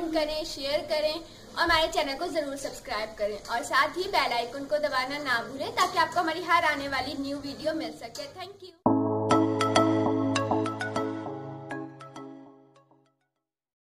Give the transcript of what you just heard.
Comment करें, share करें और हमारे चैनल को ज़रूर सब्सक्राइब करें और साथ ही बेल आइकन को दबाना ना भूलें ताकि आपको हमारी हर आने वाली न्यू वीडियो मिल सके। Thank you.